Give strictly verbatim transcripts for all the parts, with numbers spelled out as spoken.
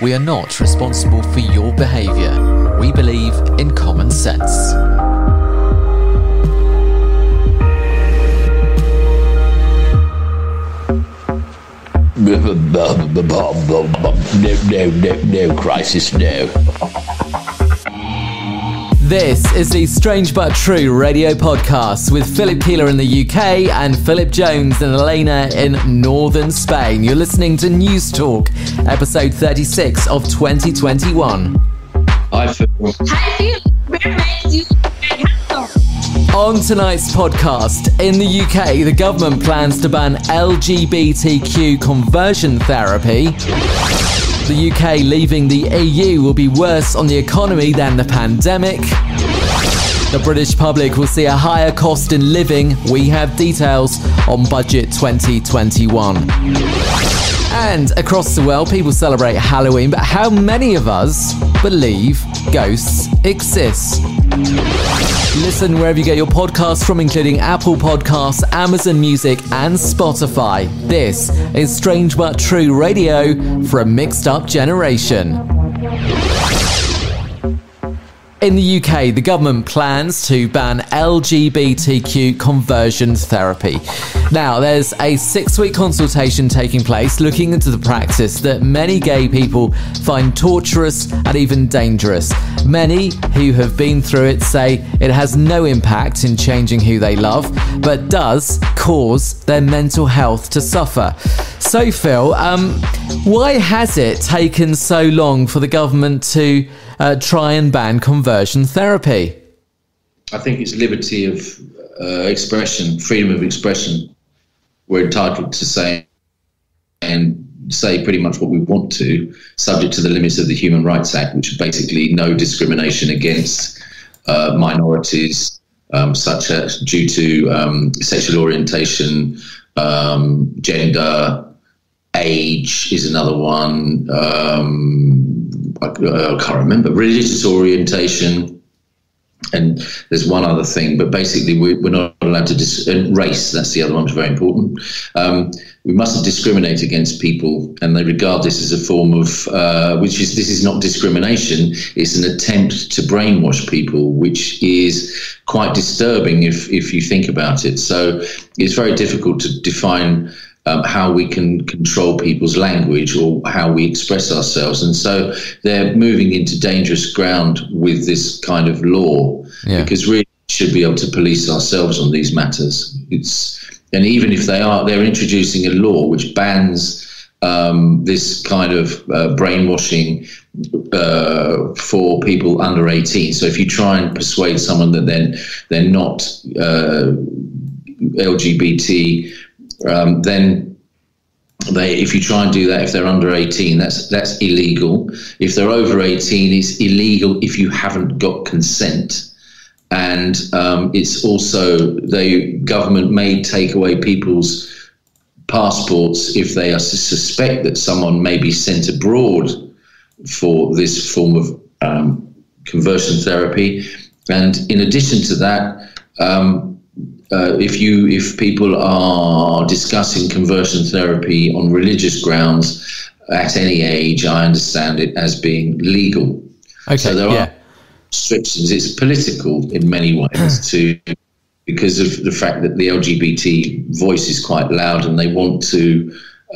We are not responsible for your behaviour. We believe in common sense. No, no, no, no, crisis, no. This is the Strange But True radio podcast with Philip Keeler in the U K and Philip Jones and Elena in northern Spain. You're listening to News Talk, episode thirty-six of twenty twenty-one. Hi, Phil. Hi, Phil. Where are you? On tonight's podcast, in the U K, the government plans to ban L G B T Q conversion therapy. The U K leaving the E U will be worse on the economy than the pandemic. The British public will see a higher cost in living. We have details on Budget twenty twenty-one. And across the world, people celebrate Halloween, but how many of us believe ghosts exist? Listen wherever you get your podcasts from, including Apple Podcasts, Amazon Music, and Spotify. This is Strange But True Radio for a mixed up generation. In the U K, the government plans to ban L G B T Q conversion therapy. Now, there's a six-week consultation taking place looking into the practice that many gay people find torturous and even dangerous. Many who have been through it say it has no impact in changing who they love, but does cause their mental health to suffer. So, Phil, um, why has it taken so long for the government to Uh, try and ban conversion therapy? I think it's liberty of uh, expression, freedom of expression. We're entitled to say and say pretty much what we want to, subject to the limits of the Human Rights Act, which is basically no discrimination against uh, minorities um, such as due to um, sexual orientation, um, gender, age is another one, um, I can't remember, religious orientation, and there's one other thing, but basically we, we're not allowed to dis and race, that's the other one, which is very important. Um, we mustn't discriminate against people, and they regard this as a form of, uh, which is, this is not discrimination, it's an attempt to brainwash people, which is quite disturbing if, if you think about it. So it's very difficult to define Um, how we can control people's language or how we express ourselves. And so they're moving into dangerous ground with this kind of law, yeah, because we should be able to police ourselves on these matters. It's, and even if they are, they're introducing a law which bans um, this kind of uh, brainwashing uh, for people under eighteen. So if you try and persuade someone that then they're, they're not uh, L G B T, Um, then they, if you try and do that, if they're under eighteen, that's that's illegal. If they're over eighteen, it's illegal if you haven't got consent. And um, it's also, the government may take away people's passports if they are suspect that someone may be sent abroad for this form of um, conversion therapy. And in addition to that, um, Uh, if you, if people are discussing conversion therapy on religious grounds at any age, I understand it as being legal. Okay, so there yeah. are restrictions. It's political in many ways too, because of the fact that the L G B T voice is quite loud, and they want to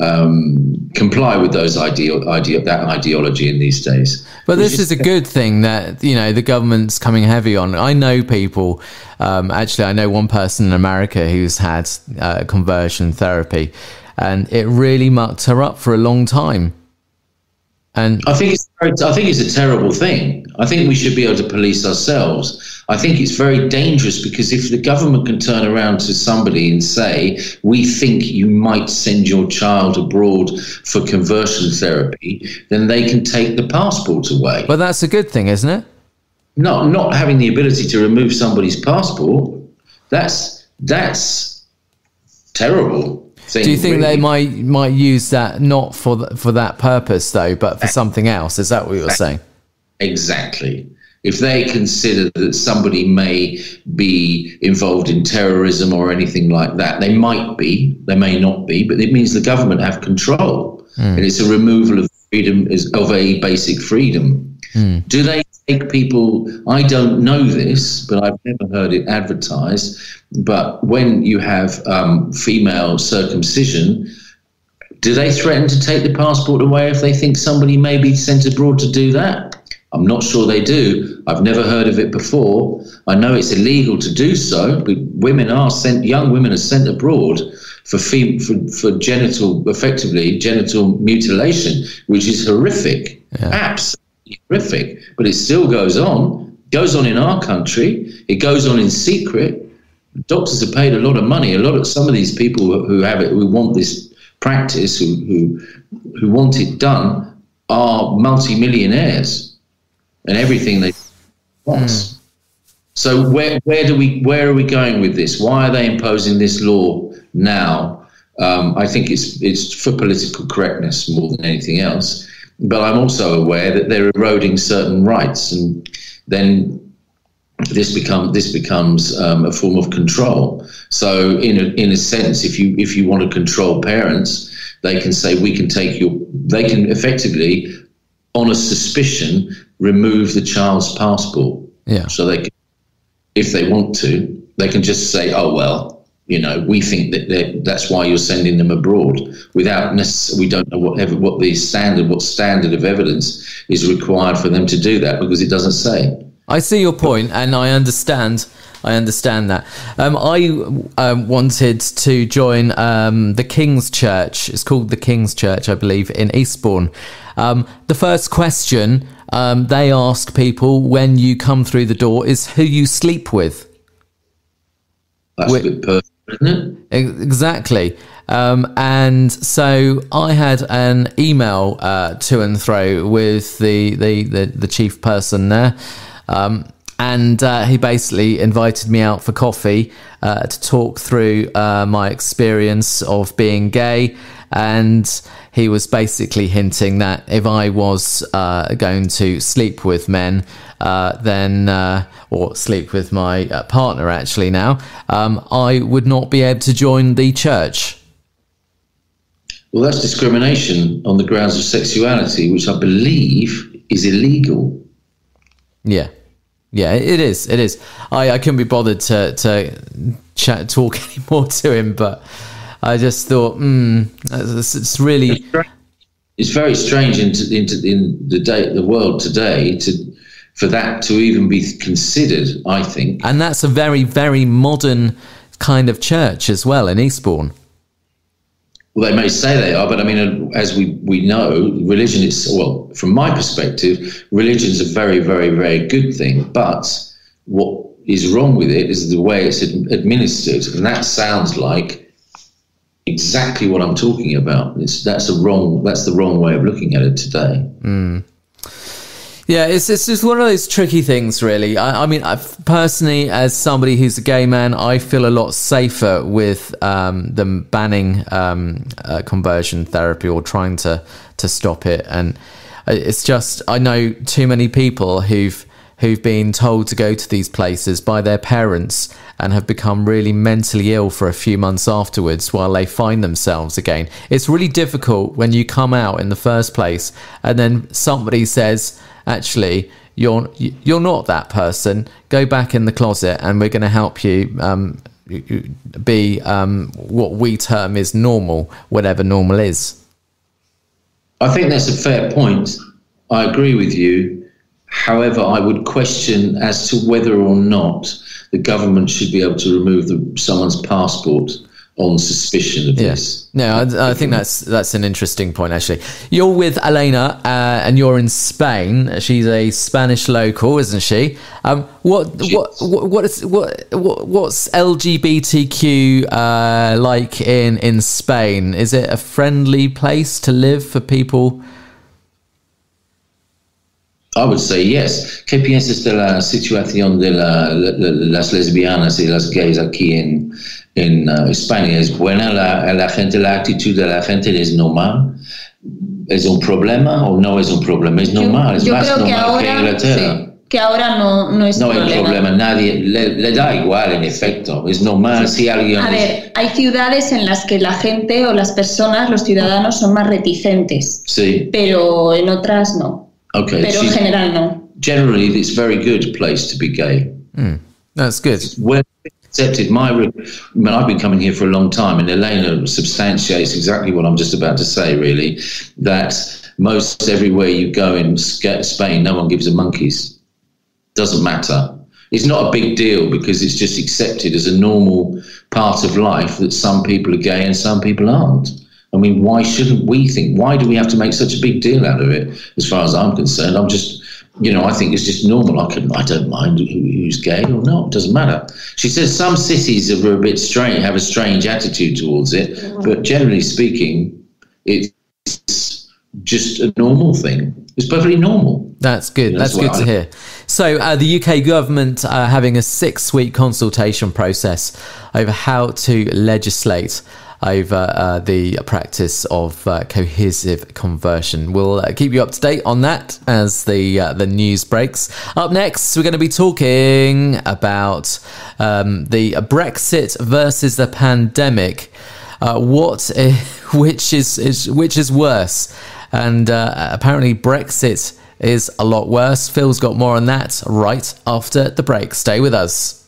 um, comply with those ideo idea that ideology in these days. But this is a good thing that, you know, the government's coming heavy on. I know people. Um, actually, I know one person in America who's had uh, conversion therapy, and it really mucked her up for a long time. And I think it's, I think it's a terrible thing. I think we should be able to police ourselves. I think it's very dangerous, because if the government can turn around to somebody and say, we think you might send your child abroad for conversion therapy, then they can take the passport away. But that's a good thing, isn't it? Not not having the ability to remove somebody's passport, that's that's terrible thing. Do you think really. they might might use that not for the, for that purpose though, but for something else? Is that what you're saying? Exactly. If they consider that somebody may be involved in terrorism or anything like that, they might be, they may not be, but it means the government have control, mm. and it's a removal of freedom is of a basic freedom. Mm. Do they take people? I don't know this, but I've never heard it advertised. But when you have um, female circumcision, do they threaten to take the passport away if they think somebody may be sent abroad to do that? I'm not sure they do. I've never heard of it before. I know it's illegal to do so, but women are sent, young women are sent abroad for fem- for, for genital, effectively genital mutilation, which is horrific, yeah. absolutely horrific. But it still goes on. It goes on in our country. It goes on in secret. Doctors are paid a lot of money. A lot of some of these people who have it, who want this practice, who who, who want it done, are multi-millionaires. And everything they want. Mm. So where where do we where are we going with this? Why are they imposing this law now? Um, I think it's it's for political correctness more than anything else. But I'm also aware that they're eroding certain rights, and then this become this becomes um, a form of control. So in a, in a sense, if you if you want to control parents, they can say we can take your they can effectively, on a suspicion, remove the child's passport. Yeah. So they can, if they want to, they can just say, oh, well, you know, we think that that's why you're sending them abroad without necessarily, we don't know what, what the standard, what standard of evidence is required for them to do that, because it doesn't say. I see your point, and I understand. I understand that. Um, I um, wanted to join um, the King's Church. It's called the King's Church, I believe, in Eastbourne. Um, the first question um, they ask people when you come through the door is who you sleep with. That's We're, a bit personal, isn't it? Exactly. Um, and so I had an email uh, to and fro with the, the, the, the chief person there. Um, and uh, he basically invited me out for coffee uh, to talk through uh, my experience of being gay. And he was basically hinting that if I was uh, going to sleep with men, uh, then, uh, or sleep with my uh, partner actually now, um, I would not be able to join the church. Well, that's discrimination on the grounds of sexuality, which I believe is illegal. Yeah, yeah, it is. It is. I, I couldn't be bothered to to chat, talk any more to him, but I just thought, hmm, it's, it's really, it's very strange in in, in the day, the world today, to for that to even be considered. I think, and that's a very, very modern kind of church as well in Eastbourne. Well, they may say they are, but I mean, as we, we know, religion is, well, from my perspective, religion is a very, very, very good thing. But what is wrong with it is the way it's administered. And that sounds like exactly what I'm talking about. It's, that's, a wrong, that's the wrong way of looking at it today. Mm. Yeah, it's, it's just one of those tricky things, really. I, I mean, I've, personally, as somebody who's a gay man, I feel a lot safer with um, them banning um, uh, conversion therapy or trying to, to stop it. And it's just, I know too many people who've, who've been told to go to these places by their parents and have become really mentally ill for a few months afterwards while they find themselves again. It's really difficult when you come out in the first place and then somebody says, actually, you're you're not that person. Go back in the closet, and we're going to help you um, be um, what we term is normal, whatever normal is. I think that's a fair point. I agree with you. However, I would question as to whether or not the government should be able to remove the, someone's passport on suspicion of yeah. this. No, I, I think that's that's an interesting point, actually. You're with Elena, uh, and you're in Spain. She's a Spanish local, isn't she? Um, what, she what, what what is what what what's L G B T Q uh, like in in Spain? Is it a friendly place to live for people? I would say yes. ¿Qué piensas de la situación de la, la, las lesbianas y las gays aquí en en uh, España? ¿Es buena la, la gente, la actitud de la gente es normal? ¿Es un problema o no es un problema? Es normal, yo, es yo más normal que, ahora, que Inglaterra. Sí, que ahora no, no es no problema. No hay problema, nadie le, le da igual, en efecto, es normal si alguien... A ver, hay ciudades en las que la gente o las personas, los ciudadanos son más reticentes, sí, pero en otras no, okay, pero so en general no. Generally, it's a very good place to be gay. Mm. That's good. When accepted, my, I mean, I've been coming here for a long time, and Elena substantiates exactly what I'm just about to say, really, that most everywhere you go in Spain, no one gives a monkeys. Doesn't matter. It's not a big deal because it's just accepted as a normal part of life that some people are gay and some people aren't. I mean, why shouldn't we think? Why do we have to make such a big deal out of it? As far as I'm concerned, I'm just, you know, I think it's just normal. I can, I don't mind who's gay or not. It doesn't matter. She says some cities are a bit strange, have a strange attitude towards it, but generally speaking, it's just a normal thing. It's perfectly normal. That's good. That's, That's good to hear. So uh, the U K government are having a six-week consultation process over how to legislate over uh, the practice of uh, cohesive conversion. We'll uh, keep you up to date on that as the uh, the news breaks. Up next, we're going to be talking about um, the Brexit versus the pandemic. Uh, what, is, which is, is which is worse? And uh, apparently Brexit is a lot worse. Phil's got more on that right after the break. Stay with us.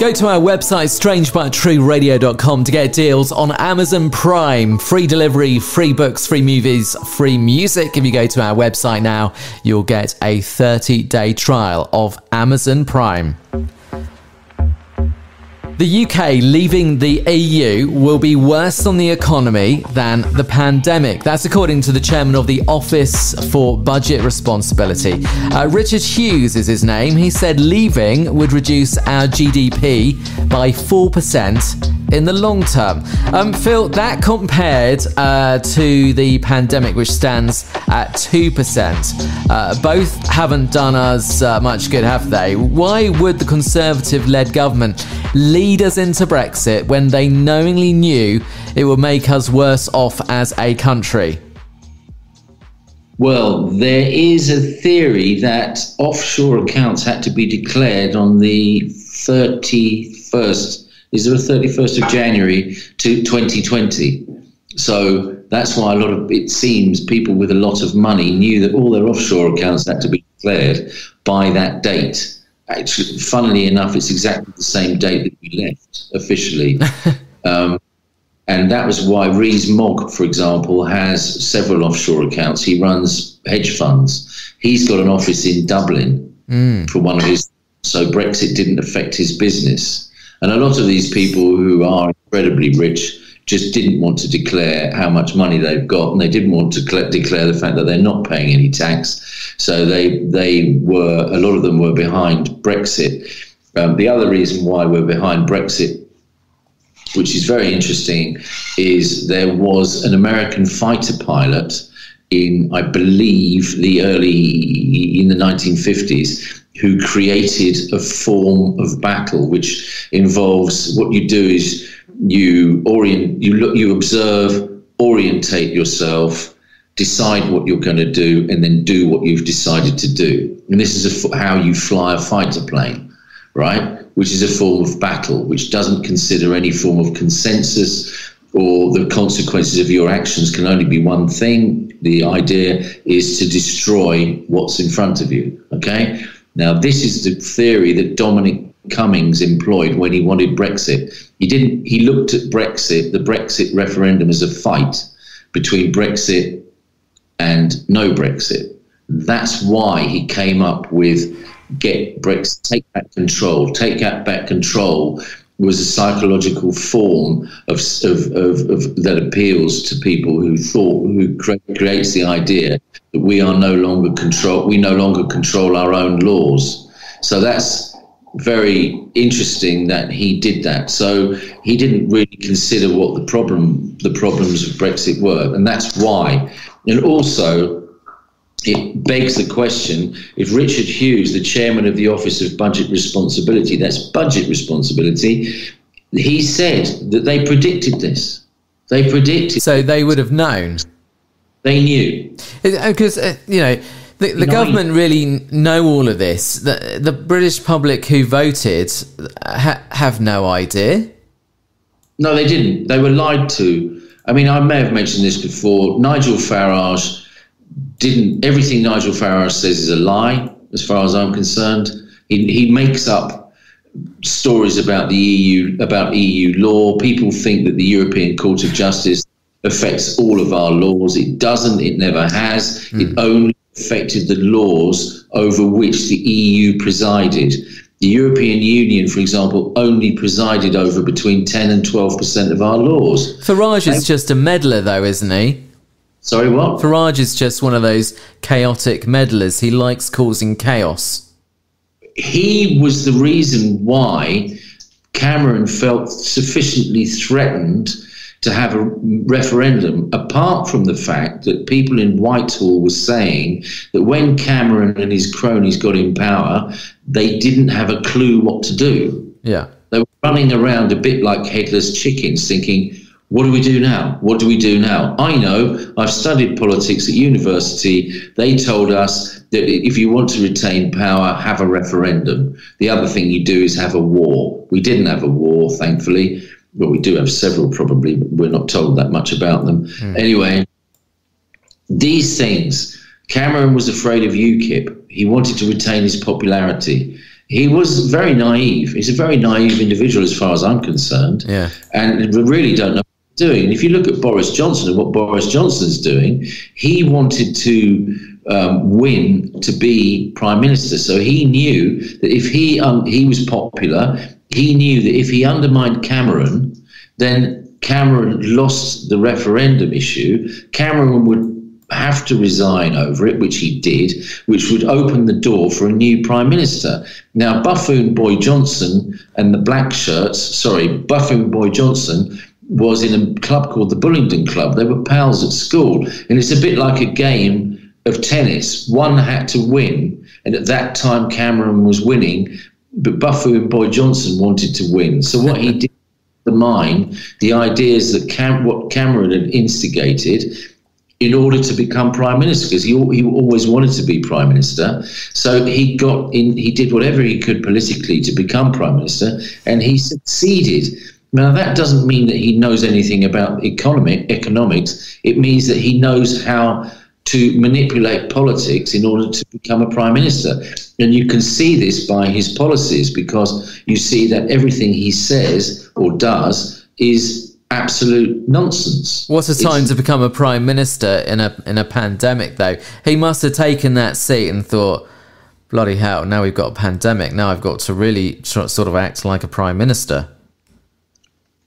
Go to our website, strange but true radio dot com, to get deals on Amazon Prime. Free delivery, free books, free movies, free music. If you go to our website now, you'll get a thirty-day trial of Amazon Prime. The U K leaving the E U will be worse on the economy than the pandemic. That's according to the chairman of the Office for Budget Responsibility. Uh, Richard Hughes is his name. He said leaving would reduce our G D P by four percent in the long term. Um, Phil, that compared uh, to the pandemic, which stands at two percent. Uh, both haven't done us uh, much good, have they? Why would the Conservative-led government lead us into Brexit when they knowingly knew it would make us worse off as a country? Well, there is a theory that offshore accounts had to be declared on the thirty-first. Is there a thirty-first of January to twenty twenty? So that's why a lot of, it seems, people with a lot of money knew that all their offshore accounts had to be declared by that date. Actually, funnily enough, it's exactly the same date that we left officially. um, and that was why Rees Mogg, for example, has several offshore accounts. He runs hedge funds. He's got an office in Dublin mm. for one of his, so Brexit didn't affect his business. And a lot of these people who are incredibly rich just didn't want to declare how much money they've got, and they didn't want to declare the fact that they're not paying any tax. So they they were, a lot of them were behind Brexit. Um, the other reason why we're behind Brexit, which is very interesting, is there was an American fighter pilot in, I believe, the early, in the nineteen fifties, who created a form of battle which involves, what you do is you orient, you look, you observe, orientate yourself, decide what you're going to do, and then do what you've decided to do. And this is a, how you fly a fighter plane, right? Which is a form of battle, which doesn't consider any form of consensus, or the consequences of your actions can only be one thing. The idea is to destroy what's in front of you, okay? Now, this is the theory that Dominic Cummings employed when he wanted Brexit. He didn't. He looked at Brexit, the Brexit referendum, as a fight between Brexit and no Brexit. That's why he came up with get Brexit, take back control. Take back control was a psychological form of, of, of, of that appeals to people who thought, who cre creates the idea that we are no longer control. We no longer control our own laws. So that's very interesting that he did that. So he didn't really consider what the problem, the problems of Brexit were, and that's why. And also, it begs the question, if Richard Hughes, the chairman of the Office of Budget Responsibility, that's budget responsibility, he said that they predicted this. They predicted. So they would have known. They knew. Because, uh, you know, The, the government really know all of this. The, the British public who voted ha have no idea. No, they didn't. They were lied to. I mean, I may have mentioned this before. Nigel Farage didn't. Everything Nigel Farage says is a lie, as far as I'm concerned. He, he makes up stories about the E U, about E U law. People think that the European Court of Justice affects all of our laws. It doesn't. It never has. Mm. It only affected the laws over which the E U presided. The European Union, for example, only presided over between ten and twelve percent of our laws. Farage is just a meddler, though, isn't he? Sorry, what? Farage is just one of those chaotic meddlers. He likes causing chaos. He was the reason why Cameron felt sufficiently threatened to have a referendum, apart from the fact that people in Whitehall were saying that when Cameron and his cronies got in power, they didn't have a clue what to do. Yeah. They were running around a bit like headless chickens thinking, what do we do now? What do we do now? I know, I've studied politics at university. They told us that if you want to retain power, have a referendum. The other thing you do is have a war. We didn't have a war, thankfully. Well, we do have several probably, but we're not told that much about them. Mm. Anyway, these things, Cameron was afraid of UKIP. He wanted to retain his popularity. He was very naive. He's a very naive individual as far as I'm concerned. Yeah. And we really don't know what he's doing. And if you look at Boris Johnson and what Boris Johnson's doing, he wanted to um, win to be prime minister. So he knew that if he, um, he was popular, he knew that if he undermined Cameron, then Cameron lost the referendum issue. Cameron would have to resign over it, which he did, which would open the door for a new prime minister. Now, buffoon boy Johnson and the black shirts, sorry, buffoon boy Johnson was in a club called the Bullingdon Club. They were pals at school. And it's a bit like a game of tennis. One had to win. And at that time, Cameron was winning, but buffoon boy Johnson wanted to win. So what he did, the mine, the ideas that Cam, what Cameron had instigated, in order to become prime minister, because he he always wanted to be prime minister. So he got in. He did whatever he could politically to become prime minister, and he succeeded. Now that doesn't mean that he knows anything about economic economics. It means that he knows how to manipulate politics in order to become a prime minister. And you can see this by his policies, because you see that everything he says or does is absolute nonsense. What a time it's, to become a prime minister in a in a pandemic, though. He must have taken that seat and thought, bloody hell, now we've got a pandemic. Now I've got to really tr sort of act like a prime minister.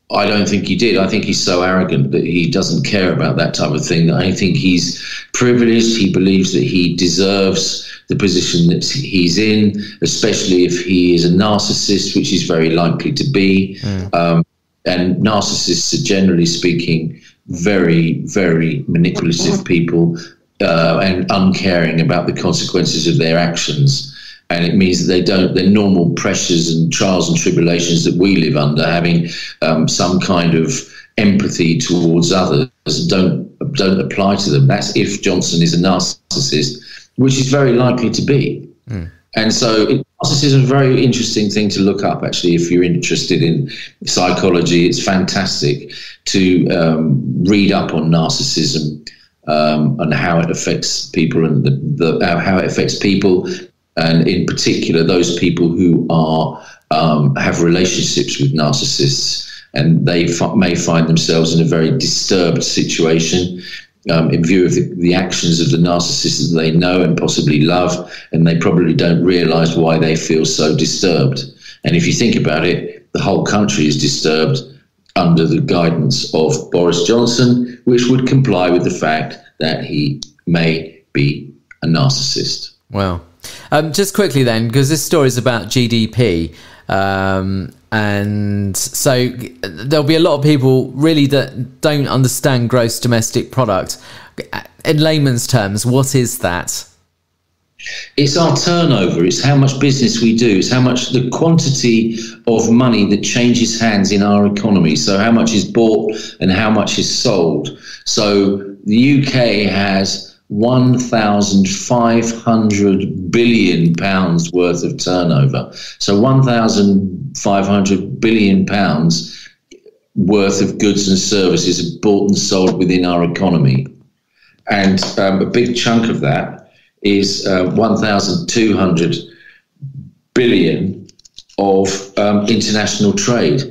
I don't think he did. I think he's so arrogant that he doesn't care about that type of thing. I think he's privileged. He believes that he deserves the position that he's in, especially if he is a narcissist, which he's very likely to be. Mm. Um, and narcissists are, generally speaking, very, very manipulative people uh, and uncaring about the consequences of their actions. And it means that they don't, the normal pressures and trials and tribulations that we live under, having um, some kind of empathy towards others, don't don't apply to them. That's if Johnson is a narcissist, which is very likely to be. Mm. And so it, narcissism is a very interesting thing to look up, actually, if you're interested in psychology. It's fantastic to um, read up on narcissism um, and how it affects people and the, the, how it affects people. And in particular, those people who are um, have relationships with narcissists, and they f may find themselves in a very disturbed situation um, in view of the, the actions of the narcissists that they know and possibly love, and they probably don't realise why they feel so disturbed. And if you think about it, the whole country is disturbed under the guidance of Boris Johnson, which would comply with the fact that he may be a narcissist. Wow. Um, just quickly then, because this story is about G D P, um, and so there'll be a lot of people really that don't understand gross domestic product. In layman's terms, what is that? It's our turnover. It's how much business we do. It's how much the quantity of money that changes hands in our economy. So how much is bought and how much is sold. So the U K has one thousand five hundred billion pounds worth of turnover. So one thousand five hundred billion pounds worth of goods and services are bought and sold within our economy. And um, a big chunk of that is uh, one thousand two hundred billion of um, international trade,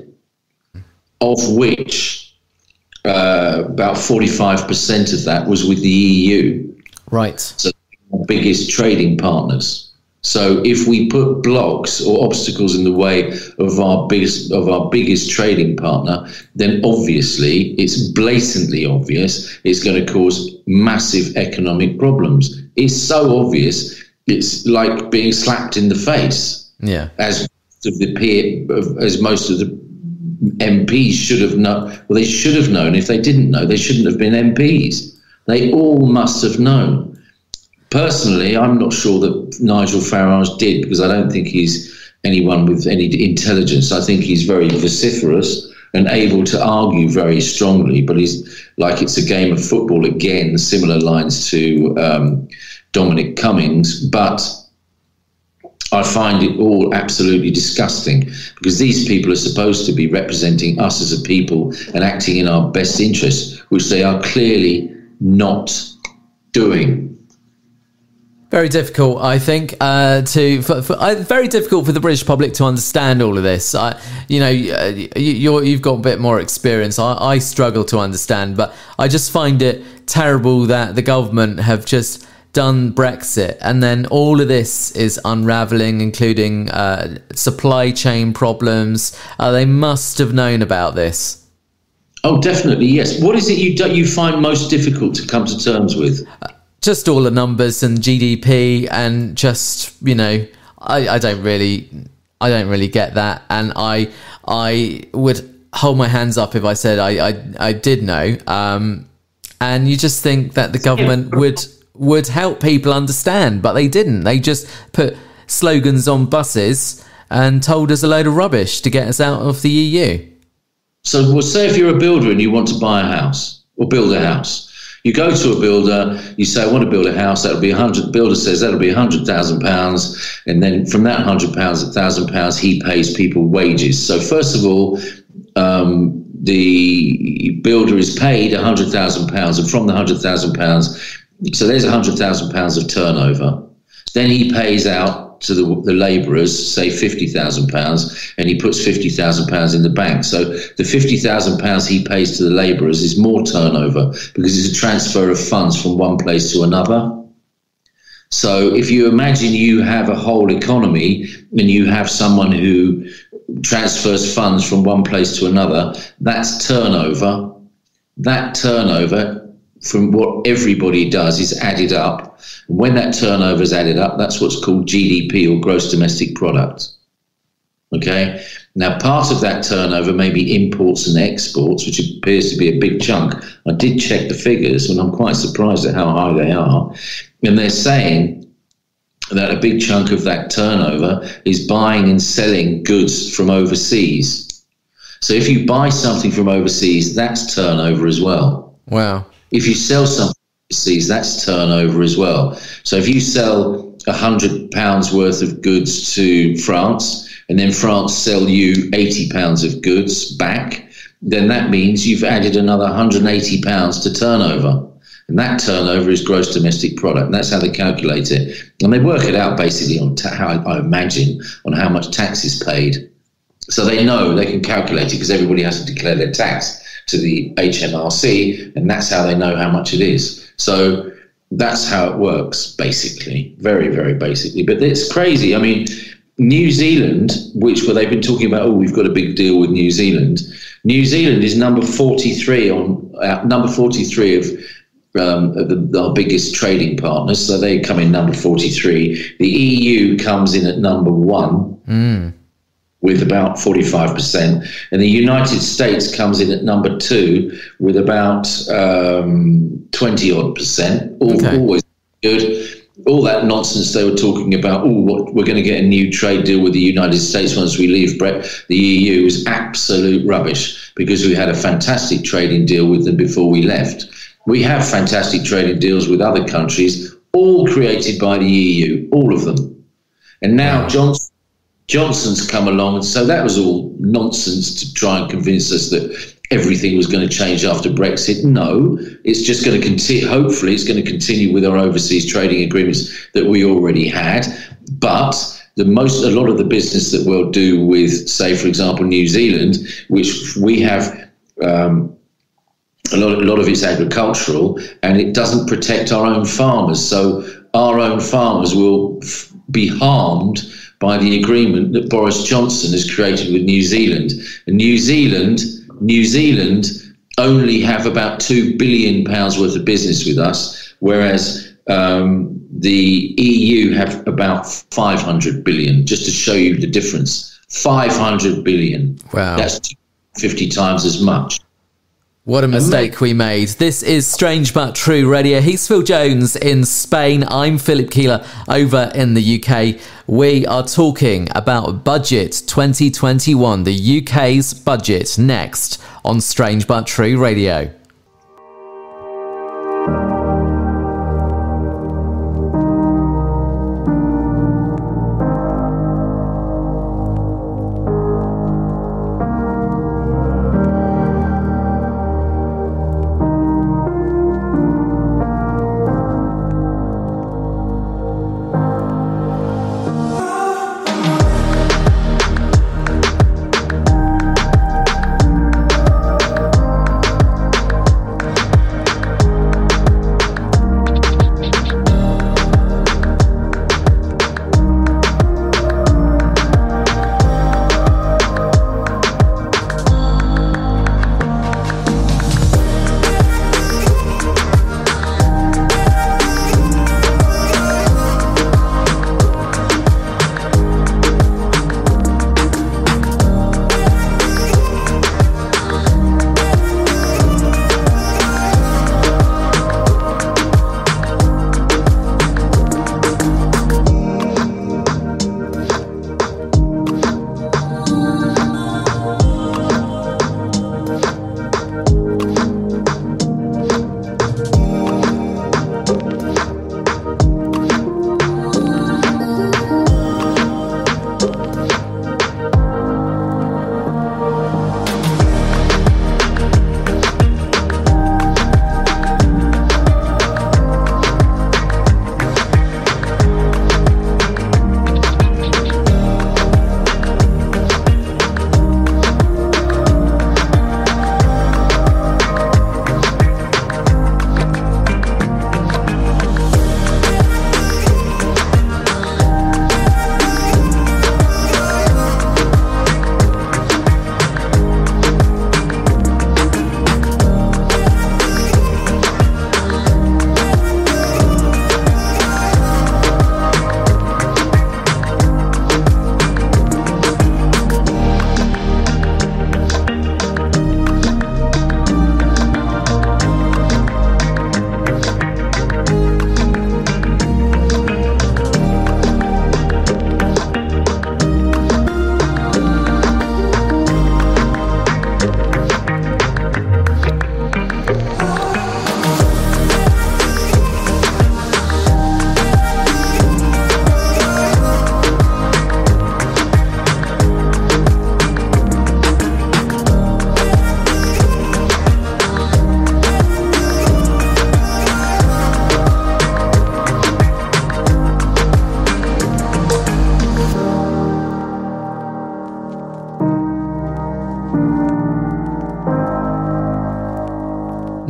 of which Uh, about forty-five percent of that was with the E U. Right. So our biggest trading partners. So if we put blocks or obstacles in the way of our biggest of our biggest trading partner, then obviously, it's blatantly obvious, it's going to cause massive economic problems. It's so obvious, it's like being slapped in the face. Yeah. As of the peer, as most of the M Ps should have known. Well, they should have known. If they didn't know, they shouldn't have been M Ps. They all must have known. Personally, I'm not sure that Nigel Farage did, because I don't think he's anyone with any intelligence. I think he's very vociferous and able to argue very strongly, but he's like, it's a game of football again, similar lines to um, Dominic Cummings, but I find it all absolutely disgusting, because these people are supposed to be representing us as a people and acting in our best interests, which they are clearly not doing. Very difficult, I think, uh, to for, for, uh, very difficult for the British public to understand all of this. I, you know, you, you're, you've got a bit more experience. I, I struggle to understand, but I just find it terrible that the government have just done Brexit, and then all of this is unravelling, including uh, supply chain problems. Uh, they must have known about this. Oh, definitely, yes. What is it you do, you find most difficult to come to terms with? Just all the numbers and G D P, and just, you know, I, I don't really, I don't really get that, and I, I would hold my hands up if I said I, I, I did know. Um, and you just think that the government would would help people understand, but they didn't. They just put slogans on buses and told us a load of rubbish to get us out of the E U. So we'll say if you're a builder and you want to buy a house or build a house, you go to a builder, you say, I want to build a house, that'll be a hundred, the builder says that'll be a hundred thousand pounds, and then from that a hundred pounds, a thousand pounds, he pays people wages. So first of all, um, the builder is paid a hundred thousand pounds, and from the a hundred thousand pounds, so there's a hundred thousand pounds of turnover. Then he pays out to the, the labourers, say fifty thousand pounds, and he puts fifty thousand pounds in the bank. So the fifty thousand pounds he pays to the labourers is more turnover, because it's a transfer of funds from one place to another. So if you imagine you have a whole economy and you have someone who transfers funds from one place to another, that's turnover. That turnover from what everybody does is added up. When that turnover is added up, that's what's called G D P, or gross domestic product. Okay? Now, part of that turnover may be imports and exports, which appears to be a big chunk. I did check the figures, and I'm quite surprised at how high they are. And they're saying that a big chunk of that turnover is buying and selling goods from overseas. So if you buy something from overseas, that's turnover as well. Wow. If you sell something overseas, that's turnover as well. So if you sell a hundred pounds worth of goods to France, and then France sell you eighty pounds of goods back, then that means you've added another a hundred and eighty pounds to turnover. And that turnover is gross domestic product. And that's how they calculate it. And they work it out basically on ta- how I imagine on how much tax is paid. So they know they can calculate it, because everybody has to declare their tax to the H M R C, and that's how they know how much it is. So that's how it works, basically, very, very basically. But it's crazy. I mean, New Zealand, which where they've been talking about, oh, we've got a big deal with New Zealand. New Zealand is number forty-three on uh, number forty-three of um, the, our biggest trading partners. So they come in number forty-three. The E U comes in at number one. Mm. With about forty-five percent, and the United States comes in at number two with about um, twenty odd percent. All, okay. Always good. All that nonsense they were talking about. Oh, what, we're going to get a new trade deal with the United States once we leave Brexit. The E U is absolute rubbish, because we had a fantastic trading deal with them before we left. We have fantastic trading deals with other countries, all created by the E U, all of them. And now wow. Johnson. Johnson's come along, so that was all nonsense to try and convince us that everything was going to change after Brexit. No, it's just going to continue. Hopefully it's going to continue with our overseas trading agreements that we already had. But the most, a lot of the business that we'll do with, say, for example, New Zealand, which we have um, a lot, a lot of it's agricultural, and it doesn't protect our own farmers. So our own farmers will f- be harmed by the agreement that Boris Johnson has created with New Zealand. And New Zealand, New Zealand only have about two billion pounds worth of business with us, whereas um, the E U have about five hundred billion. Just to show you the difference, five hundred billion. Wow, that's fifty times as much. What a mistake we made. This is Strange But True Radio. He's Phil Jones in Spain. I'm Philip Keeler over in the U K. We are talking about Budget twenty twenty-one, the U K's budget, next on Strange But True Radio.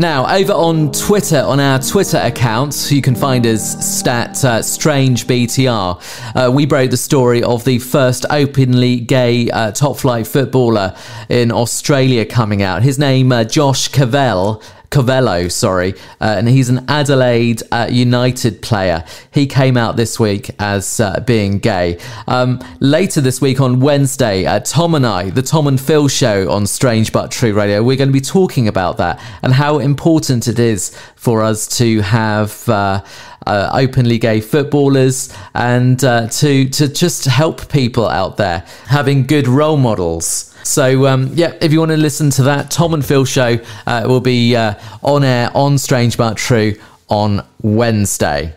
Now, over on Twitter, on our Twitter account, you can find us stat uh, Strange B T R. Uh, we broke the story of the first openly gay uh, top-flight footballer in Australia coming out. His name, uh, Josh Cavallo. Cavallo, sorry, uh, and he's an Adelaide uh, United player. He came out this week as uh, being gay. Um, later this week on Wednesday, uh, Tom and I, the Tom and Phil show on Strange But True Radio, we're going to be talking about that and how important it is for us to have uh, uh, openly gay footballers and uh, to, to just help people out there having good role models. So, um, yeah, if you want to listen to that, Tom and Phil show uh, will be uh, on air on Strange But True on Wednesday.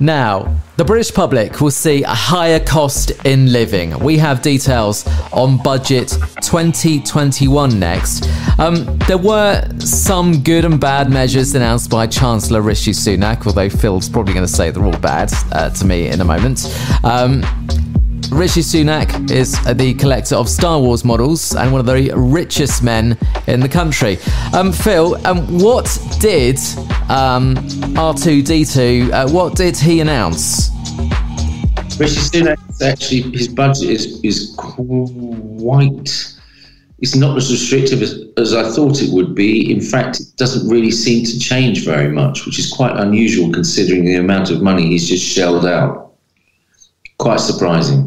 Now, the British public will see a higher cost in living. We have details on budget twenty twenty-one next. Um, there were some good and bad measures announced by Chancellor Rishi Sunak, although Phil's probably going to say they're all bad uh, to me in a moment. Um, Rishi Sunak is the collector of Star Wars models and one of the richest men in the country. Um, Phil, um, what did um, R two D two, uh, what did he announce? Rishi Sunak, actually, his budget is, is quite, it's not as restrictive as, as I thought it would be. In fact, it doesn't really seem to change very much, which is quite unusual considering the amount of money he's just shelled out. Quite surprising.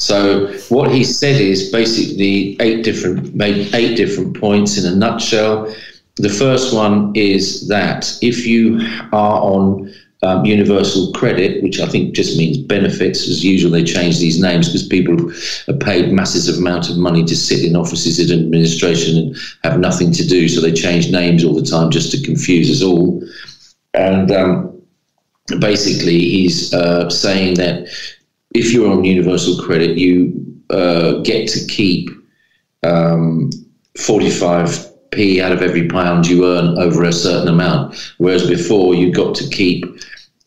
So what he said is basically eight different made eight different points in a nutshell. The first one is that if you are on um, universal credit, which I think just means benefits, as usual they change these names because people are paid massive amount of money to sit in offices in administration and have nothing to do, so they change names all the time just to confuse us all. And um, basically he's uh, saying that if you're on universal credit, you uh, get to keep um, forty-five p out of every pound you earn over a certain amount, whereas before you got to keep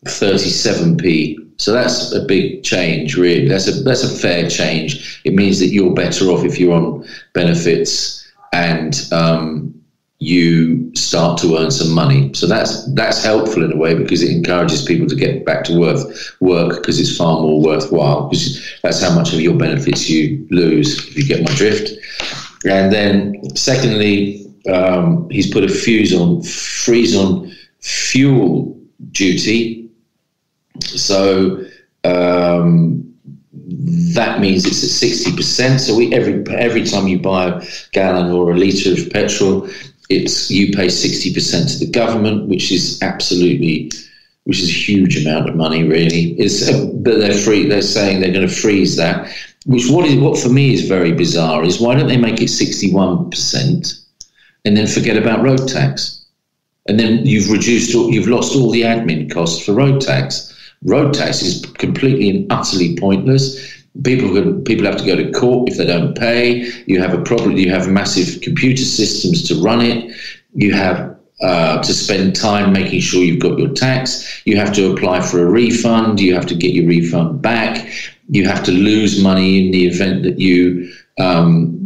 thirty-seven p. So that's a big change, really. That's a, that's a fair change. It means that you're better off if you're on benefits and um, you start to earn some money. So that's that's helpful in a way because it encourages people to get back to worth, work because it's far more worthwhile because that's how much of your benefits you lose, if you get my drift. And then secondly, um, he's put a fuse on, freeze on fuel duty. So um, that means it's at sixty percent. So we, every, every time you buy a gallon or a litre of petrol, it's you pay sixty percent to the government, which is absolutely, which is a huge amount of money, really. It's, but they're free. They're saying they're going to freeze that, which what is what for me is very bizarre. Is why don't they make it sixty-one percent and then forget about road tax, and then you've reduced, you've lost all the admin costs for road tax. Road tax is completely and utterly pointless. People people have to go to court if they don't pay. You have a problem. You have massive computer systems to run it. You have uh, to spend time making sure you've got your tax. You have to apply for a refund. You have to get your refund back. You have to lose money in the event that you um,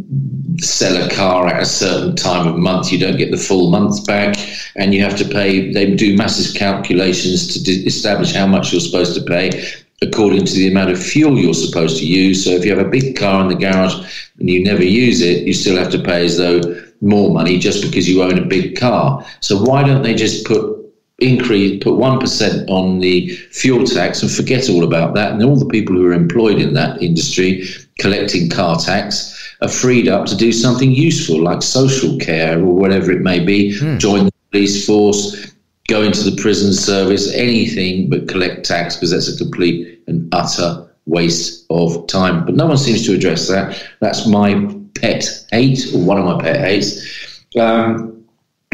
sell a car at a certain time of month. You don't get the full month back, and you have to pay. They do massive calculations to establish how much you're supposed to pay according to the amount of fuel you're supposed to use. So if you have a big car in the garage and you never use it, you still have to pay as though more money just because you own a big car. So why don't they just put increase put one percent on the fuel tax and forget all about that? And all the people who are employed in that industry collecting car tax are freed up to do something useful like social care or whatever it may be, mm. join the police force, go into the prison service, anything but collect tax, because that's a complete and utter waste of time. But no one seems to address that. That's my pet hate, or one of my pet hates. Um,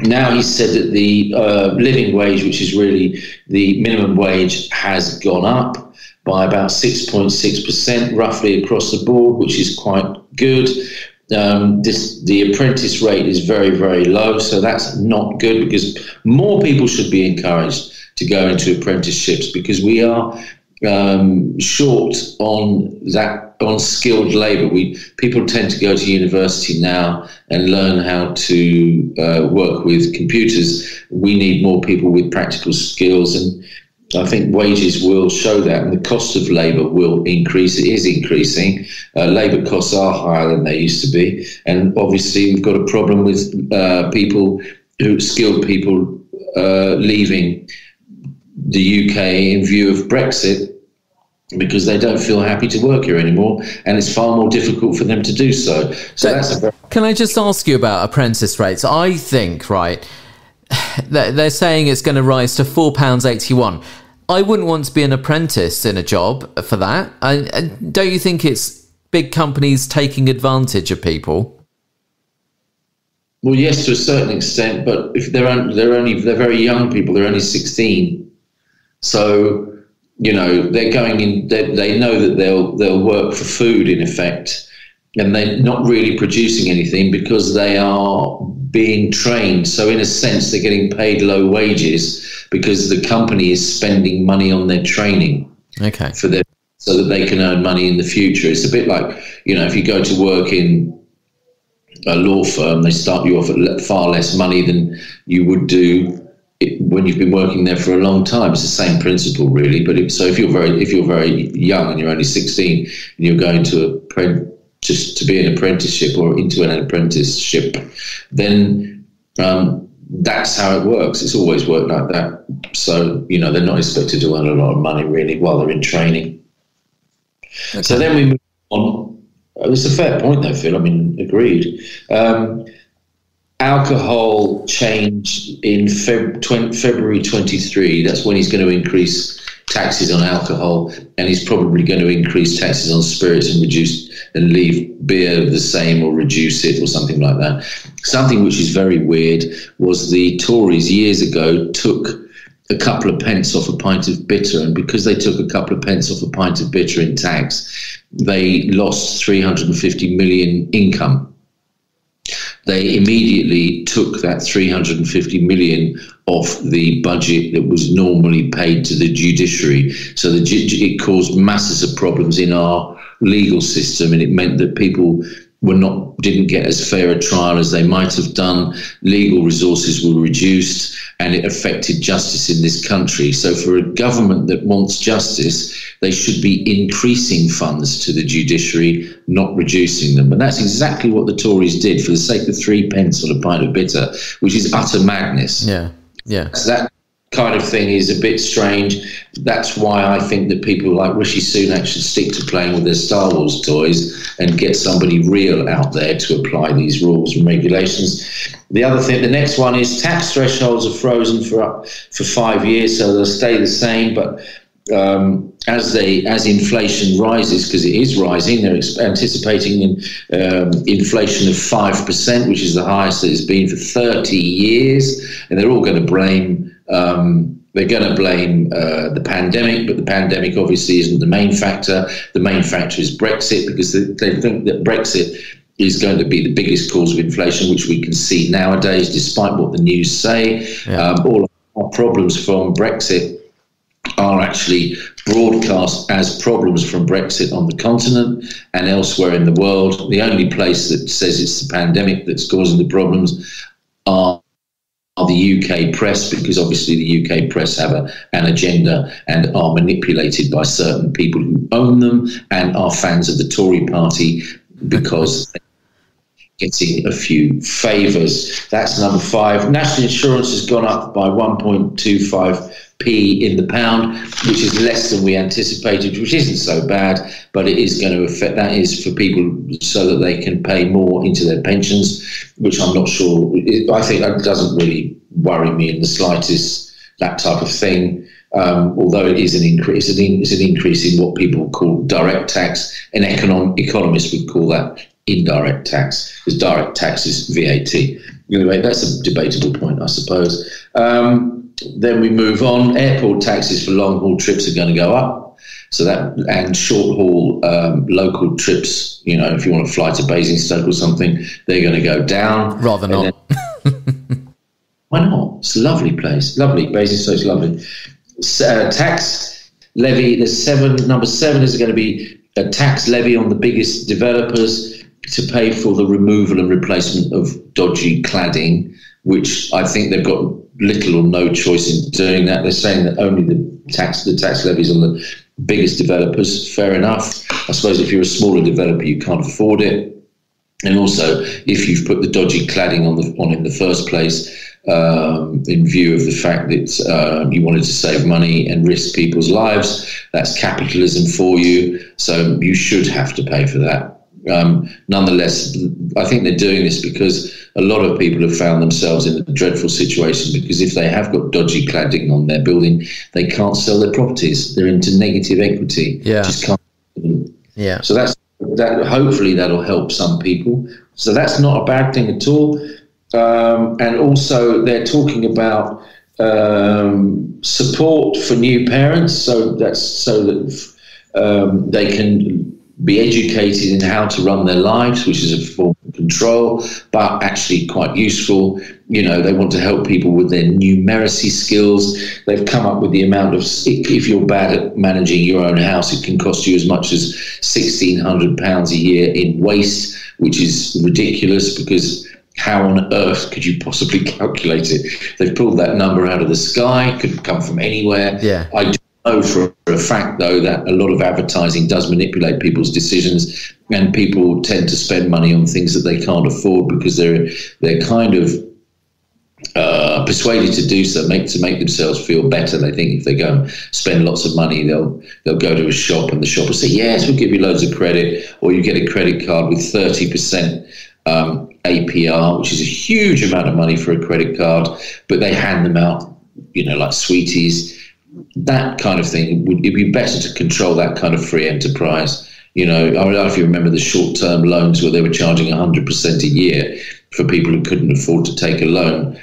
now he said that the uh, living wage, which is really the minimum wage, has gone up by about six point six percent roughly across the board, which is quite good. Um, this, the apprentice rate is very, very low, so that's not good because more people should be encouraged to go into apprenticeships because we are um, short on that on skilled labour. We people tend to go to university now and learn how to uh, work with computers. We need more people with practical skills, and I think wages will show that, and the cost of labour will increase. It is increasing. Uh, labour costs are higher than they used to be, and obviously we've got a problem with uh, people who skilled people uh, leaving the U K in view of Brexit, because they don't feel happy to work here anymore, and it's far more difficult for them to do so. So but that's. A very- Can I just ask you about apprentice rates? I think right, they're saying it's going to rise to four pounds eighty-one. I wouldn't want to be an apprentice in a job for that. I, I, don't you think it's big companies taking advantage of people? Well, yes, to a certain extent, but if they're on, they're only they're very young people. They're only sixteen, so. You know, they're going in. They, they know that they'll they'll work for food in effect, and they're not really producing anything because they are being trained. So in a sense, they're getting paid low wages because the company is spending money on their training. Okay. For their so that they can earn money in the future. It's a bit like, you know, if you go to work in a law firm, they start you off at far less money than you would do when you've been working there for a long time. It's the same principle, really. But if, so if you're very if you're very young and you're only sixteen and you're going to a, just to be an apprenticeship or into an apprenticeship, then um, that's how it works. It's always worked like that. So you know they're not expected to earn a lot of money really while they're in training. Okay. So then we move on. It's a fair point, though, Phil. I mean, agreed. Um, Alcohol change in Feb- twenty, February twenty-three, that's when he's going to increase taxes on alcohol, and he's probably going to increase taxes on spirits and reduce and leave beer the same or reduce it or something like that. Something which is very weird was the Tories years ago took a couple of pence off a pint of bitter, and because they took a couple of pence off a pint of bitter in tax, they lost three hundred fifty million income. They immediately took that three hundred fifty million off the budget that was normally paid to the judiciary. So the, it caused masses of problems in our legal system, and it meant that people were not didn't get as fair a trial as they might have done. Legal resources were reduced, and it affected justice in this country. So for a government that wants justice, they should be increasing funds to the judiciary, not reducing them. And that's exactly what the Tories did for the sake of three pence on a pint of bitter, which is utter madness. Yeah, yeah. So that kind of thing is a bit strange. That's why I think that people like Rishi Sunak should stick to playing with their Star Wars toys and get somebody real out there to apply these rules and regulations. The other thing, the next one is tax thresholds are frozen for up for five years, so they'll stay the same. But um, as they as inflation rises, because it is rising, they're anticipating an um, inflation of five percent, which is the highest that it's been for thirty years, and they're all going to blame. Um, they're going to blame uh, the pandemic, but the pandemic obviously isn't the main factor. The main factor is Brexit, because they, they think that Brexit is going to be the biggest cause of inflation, which we can see nowadays, despite what the news say. Yeah. Um, all our problems from Brexit are actually broadcast as problems from Brexit on the continent and elsewhere in the world. The only place that says it's the pandemic that's causing the problems are the U K press, because obviously the U K press have a, an agenda and are manipulated by certain people who own them and are fans of the Tory party because they're getting a few favours. That's number five. National insurance has gone up by one point two five p in the pound, which is less than we anticipated, which isn't so bad, but it is going to affect, that is for people so that they can pay more into their pensions, which I'm not sure, I think that doesn't really worry me in the slightest, that type of thing, um, although it is an increase, it's an increase in what people call direct tax, and economic, economists would call that indirect tax, because direct tax is V A T. Anyway, that's a debatable point, I suppose. Um, Then we move on. Airport taxes for long-haul trips are going to go up. So that and short-haul um, local trips, you know, if you want to fly to Basingstoke or something, they're going to go down. Rather not. Then, why not? It's a lovely place. Lovely. Basingstoke's lovely. Uh, tax levy. There's seven. Number seven is going to be a tax levy on the biggest developers to pay for the removal and replacement of dodgy cladding, which I think they've got little or no choice in doing that. They're saying that only the tax the tax levies on the biggest developers. Fair enough. I suppose if you're a smaller developer, you can't afford it. And also, if you've put the dodgy cladding on the on in the first place, um, in view of the fact that uh, you wanted to save money and risk people's lives, that's capitalism for you. So you should have to pay for that. Um, nonetheless, I think they're doing this because a lot of people have found themselves in a dreadful situation, because if they have got dodgy cladding on their building, they can't sell their properties. They're into negative equity. Yeah. Just can't. Yeah. So that's that. Hopefully that'll help some people. So that's not a bad thing at all. Um, and also they're talking about um, support for new parents. So that's so that um, they can be educated in how to run their lives, which is a form of control, but actually quite useful. You know, they want to help people with their numeracy skills. They've come up with the amount of, if you're bad at managing your own house, it can cost you as much as sixteen hundred pounds a year in waste, which is ridiculous, because how on earth could you possibly calculate it? They've pulled that number out of the sky. It could come from anywhere. Yeah. I do know for a fact, though, that a lot of advertising does manipulate people's decisions, and people tend to spend money on things that they can't afford because they're they're kind of uh, persuaded to do so, make to make themselves feel better. They think if they go and spend lots of money, they'll they'll go to a shop and the shop will say, "Yes, we'll give you loads of credit," or you get a credit card with thirty percent. Um, A P R, which is a huge amount of money for a credit card, but they hand them out, you know, like sweeties. That kind of thing, would it'd be better to control that kind of free enterprise. You know, I don't know if you remember the short-term loans where they were charging one hundred percent a year for people who couldn't afford to take a loan.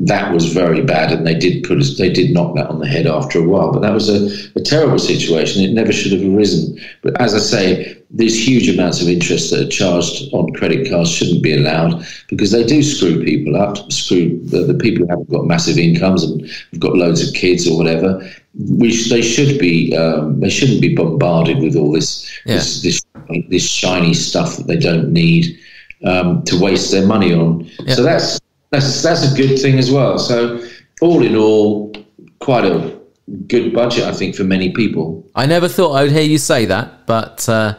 That was very bad, and they did put us, they did knock that on the head after a while. But that was a, a terrible situation. It never should have arisen. But as I say, these huge amounts of interest that are charged on credit cards shouldn't be allowed, because they do screw people up, screw the, the people who haven't got massive incomes and have got loads of kids or whatever. We sh- they should be um, they shouldn't be bombarded with all this, yeah. this this this shiny stuff that they don't need um, to waste their money on. Yeah. So that's. That's that's a good thing as well. So all in all, quite a good budget, I think, for many people. I never thought I would hear you say that, but uh,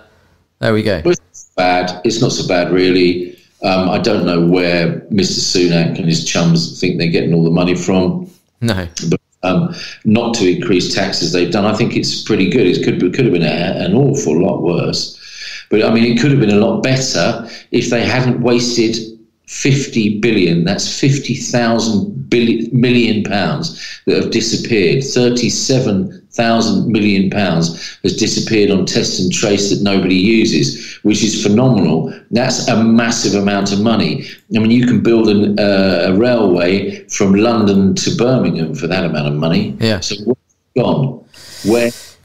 there we go. But it's bad. It's not so bad, really. Um, I don't know where Mister Sunak and his chums think they're getting all the money from. No. But um, not to increase taxes they've done, I think it's pretty good. It could, it could have been a, an awful lot worse. But, I mean, it could have been a lot better if they hadn't wasted fifty billion, that's fifty thousand million pounds that have disappeared. thirty-seven thousand million pounds has disappeared on test and trace that nobody uses, which is phenomenal. That's a massive amount of money. I mean, you can build an, uh, a railway from London to Birmingham for that amount of money. Yeah. So where's it gone? Where's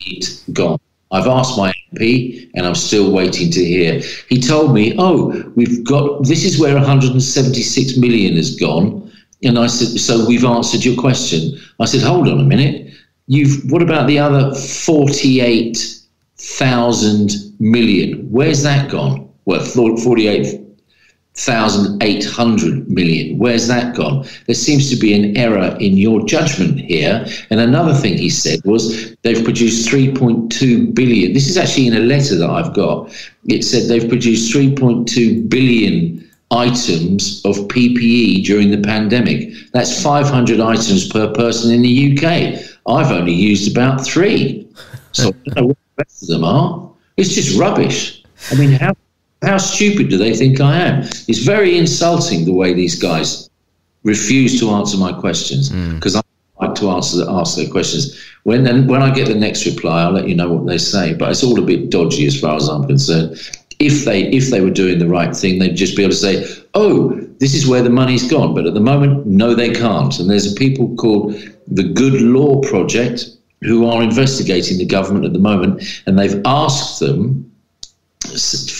it gone? I've asked my M P, and I'm still waiting to hear. He told me, "Oh, we've got this is where one hundred seventy-six million has gone." And I said, "So we've answered your question." I said, "Hold on a minute. You've what about the other forty-eight thousand million? Where's that gone? Well, forty-eight thousand eight hundred million. Where's that gone? There seems to be an error in your judgment here." And another thing he said was they've produced three point two billion. This is actually in a letter that I've got. It said they've produced three point two billion items of P P E during the pandemic. That's five hundred items per person in the U K. I've only used about three. So I don't know what the rest of them are. It's just rubbish. I mean, how How stupid do they think I am? It's very insulting the way these guys refuse to answer my questions, because mm. I like to answer the, ask their questions. When then, when I get the next reply, I'll let you know what they say. But it's all a bit dodgy as far as I'm concerned. If they if they were doing the right thing, they'd just be able to say, "Oh, this is where the money's gone." But at the moment, no, they can't. And there's people called the Good Law Project who are investigating the government at the moment, and they've asked them.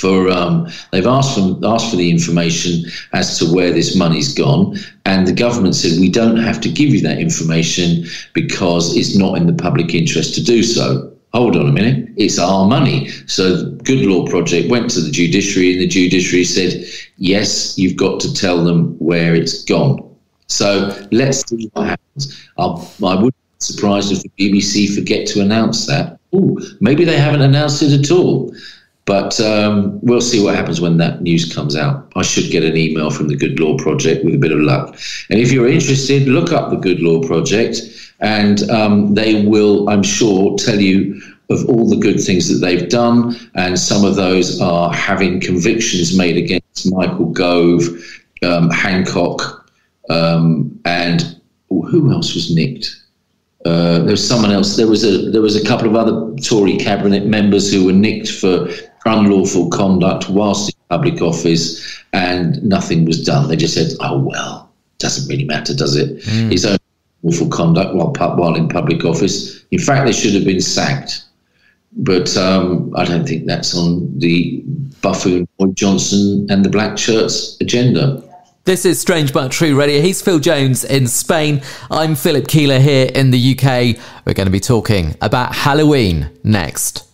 For um, they've asked for asked for the information as to where this money's gone, and the government said we don't have to give you that information because it's not in the public interest to do so. hold on a minute, it's our money. So the Good Law Project went to the judiciary, and the judiciary said, yes, you've got to tell them where it's gone. So let's see what happens. I'll, I wouldn't be surprised if the B B C forget to announce that. Ooh, maybe they haven't announced it at all. But um, we'll see what happens when that news comes out. I should get an email from the Good Law Project with a bit of luck. And if you're interested, look up the Good Law Project, and um, they will, I'm sure, tell you of all the good things that they've done. And some of those are having convictions made against Michael Gove, um, Hancock, um, and who else was nicked? Uh, there was someone else. There was a there was a couple of other Tory cabinet members who were nicked for unlawful conduct whilst in public office, and nothing was done. They just said, "Oh well, doesn't really matter, does it?" Mm. It's only unlawful conduct while while in public office. In fact, they should have been sacked. But um, I don't think that's on the buffoon Boris Johnson and the black shirts agenda. This is Strange But True Radio. He's Phil Jones in Spain. I'm Philip Keeler here in the U K. We're going to be talking about Halloween next.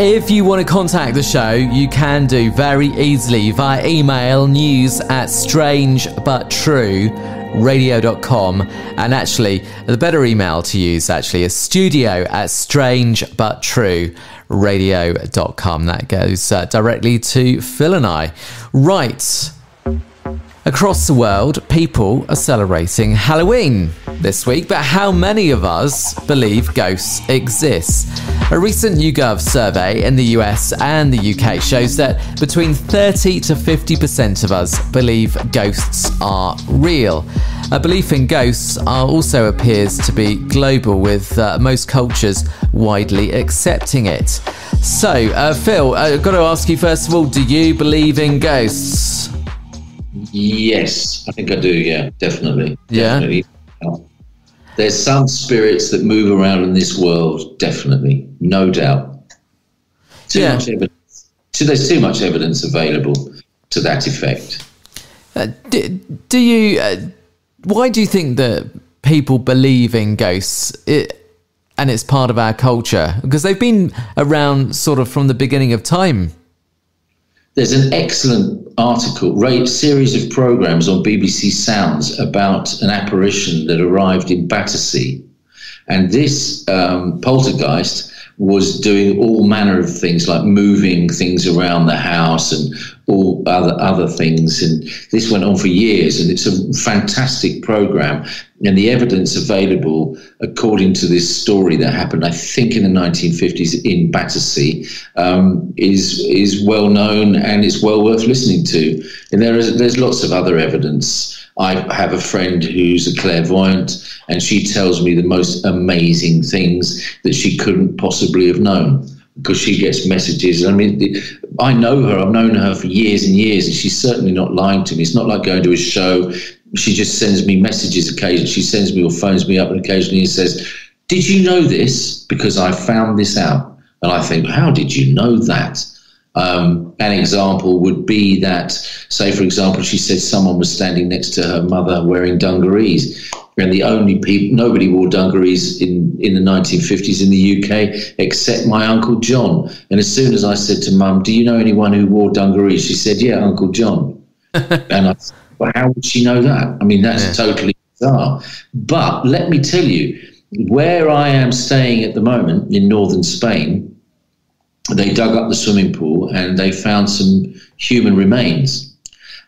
If you want to contact the show, you can do very easily via email news at strange but true radio dot com, and actually the better email to use actually is studio at strange but true radio dot com. That goes uh, directly to Phil and I. Right. Across the world, people are celebrating Halloween this week, but how many of us believe ghosts exist? A recent YouGov survey in the U S and the U K shows that between thirty to fifty percent of us believe ghosts are real. A belief in ghosts are also appears to be global, with uh, most cultures widely accepting it. So, uh, Phil, I've got to ask you first of all, do you believe in ghosts? Yes, I think I do, yeah, definitely. Yeah. Definitely. There's some spirits that move around in this world, definitely, no doubt. Too yeah. much evidence. So there's too much evidence available to that effect. Uh, do, do you, uh, why do you think that people believe in ghosts it, and it's part of our culture? Because they've been around sort of from the beginning of time. There's an excellent article, right, series of programmes on B B C Sounds about an apparition that arrived in Battersea. And this um, poltergeist was doing all manner of things, like moving things around the house and all other other things. And this went on for years, and it's a fantastic programme. And the evidence available, according to this story that happened, I think in the nineteen fifties in Battersea, um, is is well known, and it's well worth listening to. And there is there's lots of other evidence. I have a friend who's a clairvoyant, and she tells me the most amazing things that she couldn't possibly have known, because she gets messages. I mean, I know her. I've known her for years and years, and she's certainly not lying to me. It's not like going to a show. She just sends me messages occasionally. She sends me or phones me up and occasionally says, "Did you know this? Because I found this out." And I think, how did you know that? Um, an example would be that, say, for example, she said someone was standing next to her mother wearing dungarees, and the only people, nobody wore dungarees in, in the nineteen fifties in the U K except my Uncle John. And as soon as I said to Mum, "Do you know anyone who wore dungarees?" she said, "Yeah, Uncle John." And I said, well, how would she know that? I mean, that's yeah. totally bizarre. But let me tell you, where I am staying at the moment in northern Spain, they dug up the swimming pool and they found some human remains.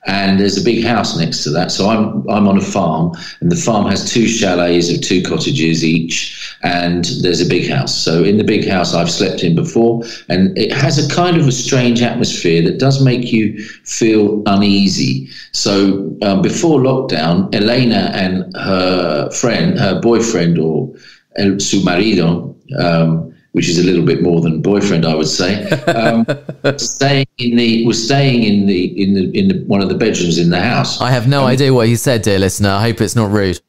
And there's a big house next to that. So I'm I'm on a farm, and the farm has two chalets of two cottages each, and there's a big house. So in the big house I've slept in before, and it has a kind of a strange atmosphere that does make you feel uneasy. So um, before lockdown, Elena and her friend, her boyfriend, or el, su marido, um, which is a little bit more than boyfriend, I would say. Um, staying in the, was staying in the in the in the, one of the bedrooms in the house. I have no um, idea what you said, dear listener. I hope it's not rude.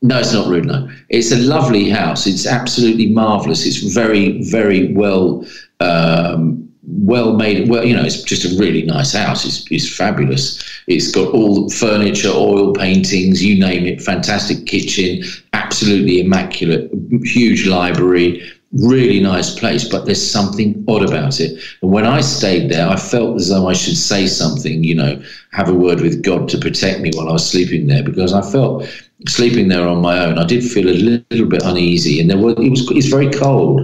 No, it's not rude. No, it's a lovely house. It's absolutely marvelous. It's very, very well um, well made. Well, you know, it's just a really nice house. It's it's fabulous. It's got all the furniture, oil paintings, you name it. Fantastic kitchen, absolutely immaculate. Huge library. Really nice place, but there's something odd about it. And when I stayed there, I felt as though I should say something, you know, have a word with God to protect me while I was sleeping there, because I felt sleeping there on my own, I did feel a little bit uneasy, and there was it was it's very cold.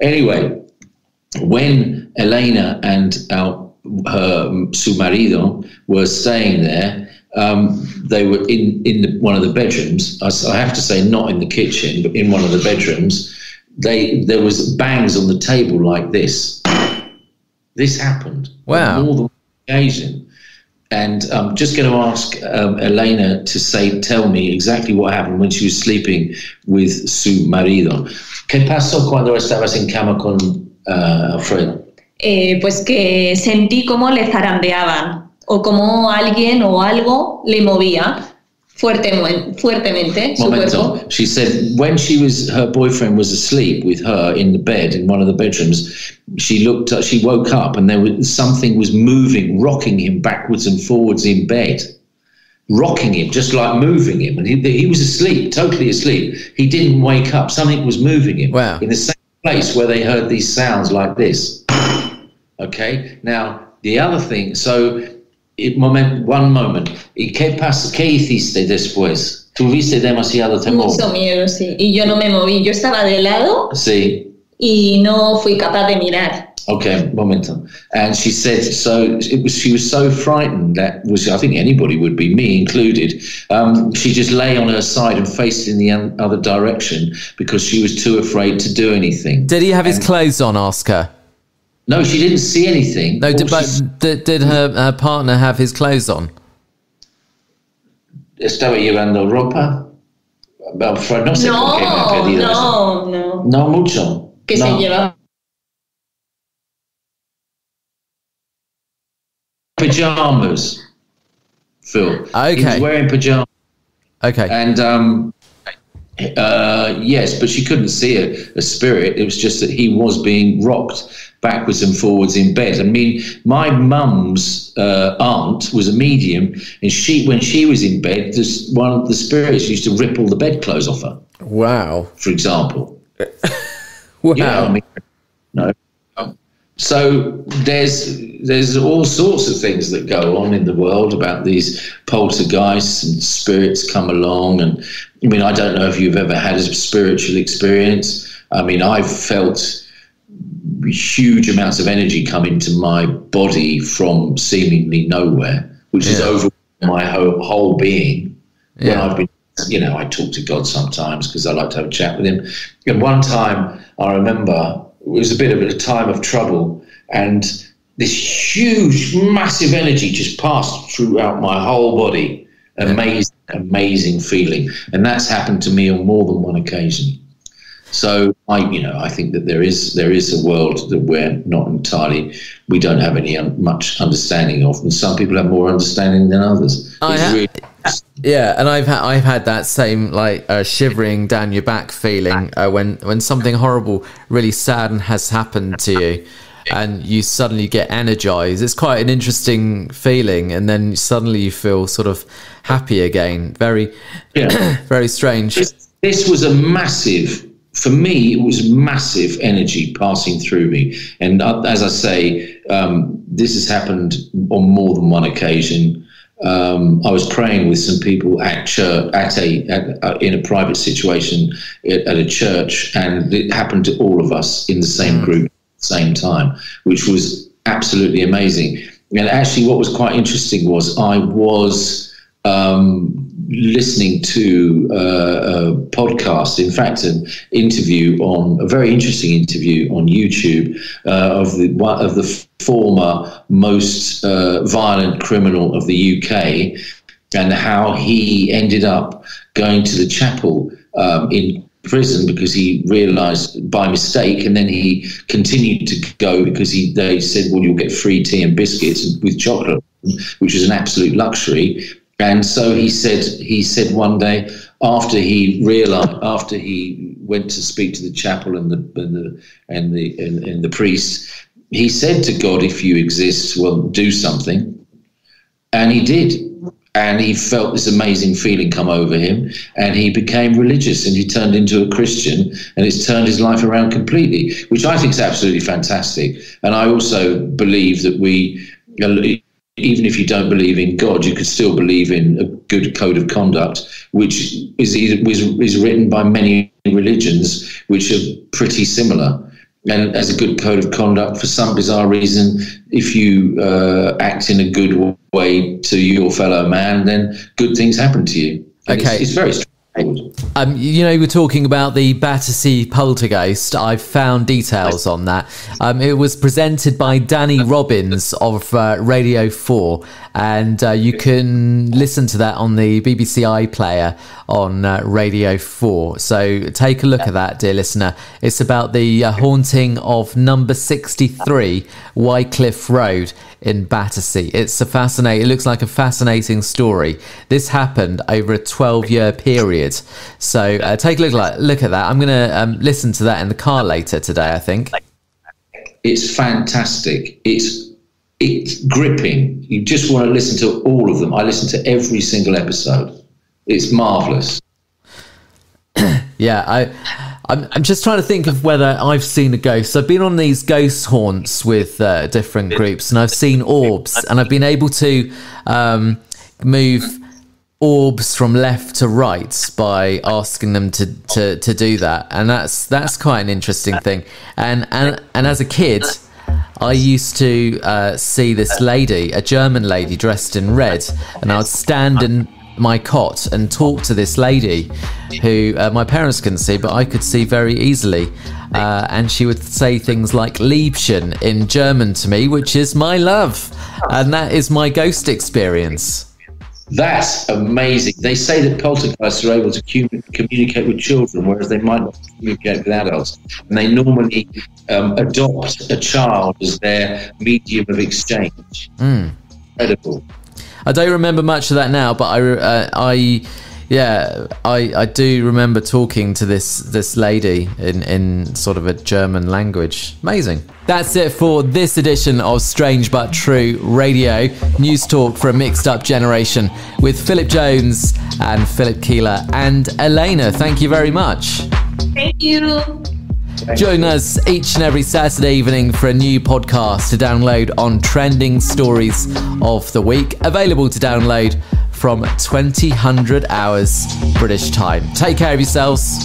Anyway, when Elena and our, her su marido were staying there, Um, they were in in the, one of the bedrooms. I, I have to say, not in the kitchen, but in one of the bedrooms. They there was bangs on the table like this. This happened. Wow. On more than one occasion. And I'm just going to ask um, Elena to say, tell me exactly what happened when she was sleeping with su marido. ¿Qué pasó cuando estabas en cama con uh, Alfredo? Eh, pues que sentí como le zarandeaban o como alguien o algo le movía. Fuertemente, fuertemente, su cuerpo. She said when she was, her boyfriend was asleep with her in the bed in one of the bedrooms, she looked, she woke up, and there was something was moving, rocking him backwards and forwards in bed, rocking him, just like moving him. And he, he was asleep, totally asleep. He didn't wake up. Something was moving him. Wow. In the same place where they heard these sounds like this. Okay. Now, the other thing, so it moment, one moment, ¿y qué pasó? ¿Qué hiciste después? ¿Tuviste demasiado temor? Mucho miedo, sí. Y yo no me moví. Yo estaba de lado. Sí. Y no fui capaz de mirar. Okay, momentum. And she said, so it was, she was so frightened that was, I think anybody would be, me included. Um, she just lay on her side and faced in the other direction because she was too afraid to do anything. Did he have and his clothes on, ask her? No, she didn't see anything. No, did, but did, did her, her partner have his clothes on? Estaba llevando ropa. No, no, no. No mucho. Que no. Se llevaba. Pajamas, Phil. Okay. He was wearing pajamas. Okay. And um, uh, yes, but she couldn't see a, a spirit. It was just that he was being rocked backwards and forwards in bed. I mean, my mum's uh, aunt was a medium, and she, when she was in bed, this, one of the spirits used to rip all the bedclothes off her. Wow. For example. Wow. You know, I mean, no. So there's there's all sorts of things that go on in the world about these poltergeists and spirits come along. And I mean, I don't know if you've ever had a spiritual experience. I mean, I've felt huge amounts of energy come into my body from seemingly nowhere, which has yeah. overwhelmed my whole, whole being. Yeah. When I've been, you know, I talk to God sometimes because I like to have a chat with him. And one time I remember, it was a bit of a time of trouble, and this huge, massive energy just passed throughout my whole body. Amazing, amazing feeling. And that's happened to me on more than one occasion. So I, you know, I think that there is there is a world that we're not entirely, we don't have any un, much understanding of, and some people have more understanding than others. I ha really yeah, and I've had I've had that same like uh, shivering down your back feeling uh, when when something horrible, really sad, has happened to you, and you suddenly get energized. It's quite an interesting feeling, and then suddenly you feel sort of happy again. Very, yeah. very strange. This, this was a massive. For me, it was massive energy passing through me. And uh, as I say, um, this has happened on more than one occasion. Um, I was praying with some people at church, at a, at, uh, in a private situation at, at a church, and it happened to all of us in the same group at the same time, which was absolutely amazing. And actually what was quite interesting was I was um, listening to uh, a podcast, in fact, an interview on a very interesting interview on YouTube uh, of the one of the former most uh, violent criminal of the U K, and how he ended up going to the chapel um, in prison because he realised by mistake, and then he continued to go because he they said, well, you'll get free tea and biscuits with chocolate, which is an absolute luxury. And so he said. He said one day after he realized, after he went to speak to the chapel and the and the and the and, and the priest, he said to God, "If you exist, well, do something." And he did, and he felt this amazing feeling come over him, and he became religious, and he turned into a Christian, and it's turned his life around completely, which I think is absolutely fantastic. And I also believe that we. Even if you don't believe in God, you could still believe in a good code of conduct, which is is, is written by many religions, which are pretty similar. And as a good code of conduct, for some bizarre reason, if you uh, act in a good way to your fellow man, then good things happen to you. And okay, it's, it's very straightforward. Um, you know, you were talking about the Battersea poltergeist. I've found details on that. Um, it was presented by Danny Robbins of uh, Radio four, and uh, you can listen to that on the B B C iPlayer on uh, Radio four. So take a look at that, dear listener. It's about the uh, haunting of number sixty-three Wycliffe Road in Battersea. It's a fascinating, it looks like a fascinating story. This happened over a twelve year period. So uh, take a look, look at that. I'm going to um, listen to that in the car later today, I think. It's fantastic. It's, it's gripping. You just want to listen to all of them. I listen to every single episode. It's marvellous. Yeah, I, I'm, I'm just trying to think of whether I've seen a ghost. I've been on these ghost haunts with uh, different groups, and I've seen orbs, and I've been able to um, move orbs from left to right by asking them to, to, to do that. And that's that's quite an interesting thing. And, and, and as a kid, I used to uh, see this lady, a German lady dressed in red, and I would stand and... my cot and talk to this lady who uh, my parents couldn't see, but I could see very easily, uh, and she would say things like Liebchen in German to me, which is my love, and that is my ghost experience. That's amazing. They say that poltergeists are able to communicate with children, whereas they might not communicate with adults, and they normally um, adopt a child as their medium of exchange. Mm. Incredible. I don't remember much of that now, but I, uh, I, yeah, I, I do remember talking to this this lady in in sort of a German language. Amazing. That's it for this edition of Strange But True Radio, news talk for a mixed up generation with Philip Jones and Philip Keeler and Elena. Thank you very much. Thank you. Join us each and every Saturday evening for a new podcast to download on trending stories of the week, available to download from twenty hundred hours British time. Take care of yourselves.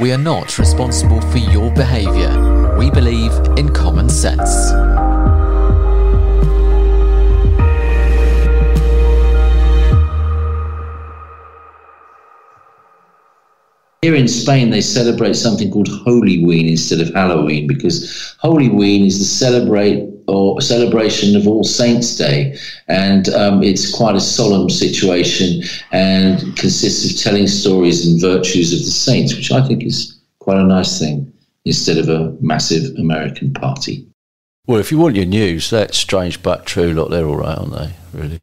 We are not responsible for your behaviour. We believe in common sense. Here in Spain, they celebrate something called Holy Ween instead of Halloween, because Holy Ween is the celebrate or celebration of All Saints' Day, and um, it's quite a solemn situation and consists of telling stories and virtues of the saints, which I think is quite a nice thing instead of a massive American party. Well, if you want your news, that's Strange But True. Look, they're all right, aren't they, really?